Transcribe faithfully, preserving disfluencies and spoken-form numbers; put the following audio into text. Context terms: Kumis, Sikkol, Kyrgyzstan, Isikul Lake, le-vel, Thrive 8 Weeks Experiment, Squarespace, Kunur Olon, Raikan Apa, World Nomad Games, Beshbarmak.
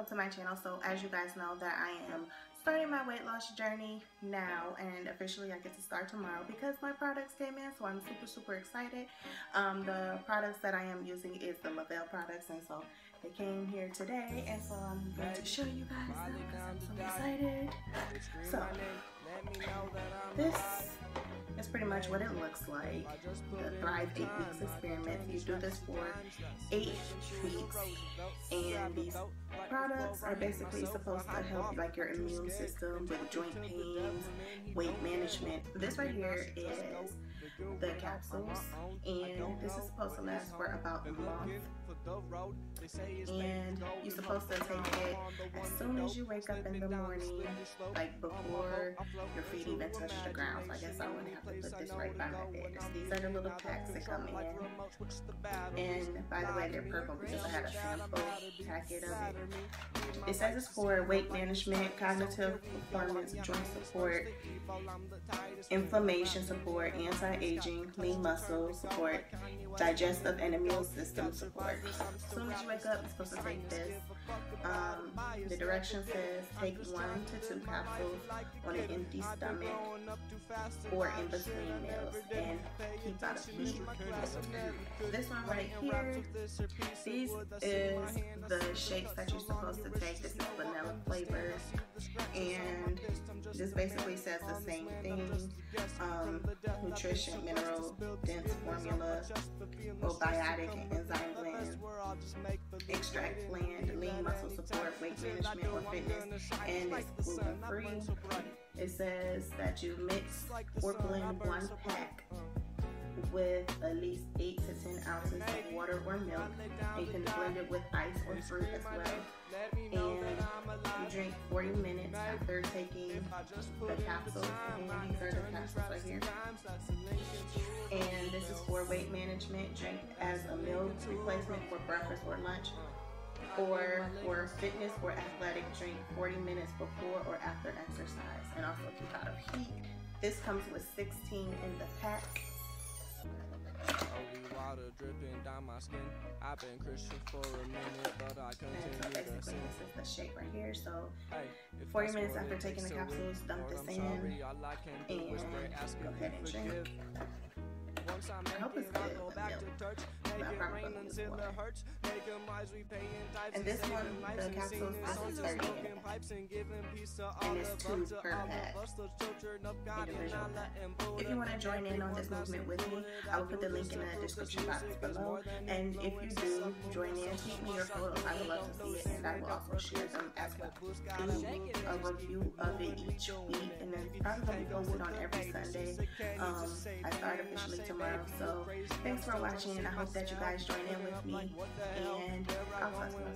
welcome to my channel. So as you guys know that I am starting my weight loss journey now, and officially I get to start tomorrow because my products came in, so I'm super super excited. Um, the products that I am using is the le-vel products, and so they came here today, and so I'm going to show you guys now because I'm so excited. So this is pretty much what it looks like, the Thrive eight Weeks Experiment. You do this for eight weeks, and these products are basically supposed to help like your immune system with joint pains, weight management. This right here is the capsules, and this is supposed to last for about a month, and you're supposed to take it as soon as you wake up in the morning, like before your feet even touch the ground. So I guess I would have to put this right by my bed. These are the little packs that come in, and by the way they're purple because I had a sample packet of it. It says it's for weight management, cognitive performance, joint support, inflammation support, anti-aging, lean muscle support, digestive and immune system support. As soon as you wake up, you're supposed to take this. Um, the direction says take one to two capsules on an empty stomach or in between meals, and keep out of meat. This one right here, these is the shakes that you're supposed to take. This is vanilla flavor, and this basically says the same thing. Um, nutrition, mineral, dense formula, probiotic and enzyme blend, extract blend, lean muscle support, weight management or fitness, and it's gluten free. It says that you mix or blend one pack with at least eight to ten ounces of water or milk, and you can blend it with ice or fruit as well, and you drink forty minutes after taking the capsules. And these are the capsules right here, and this is for weight management. Drink as a meal replacement for breakfast or lunch, or for fitness or athletic. Drink forty minutes before or after exercise, and also keep out of heat. This comes with sixteen in the pack. Water dripping down my skin. I've been Christian for a minute, but I continue to sin. This is the shake right here. So forty minutes after taking the capsules, dump this in and go ahead and drink. I hope it's good with milk. And this one, the capsules, this is thirty, and it's two per pack individual. If you want to join in on this movement with me, I'll put the link in the description box below, and if you do join in, keep me your photos. I would love to see it, and I will also share them as well. Leave a review of it each week, and then I'm going to post it on every Sunday. Um, I start officially tomorrow, so thanks for watching, and I hope that you guys join in with me, and I'll talk to you.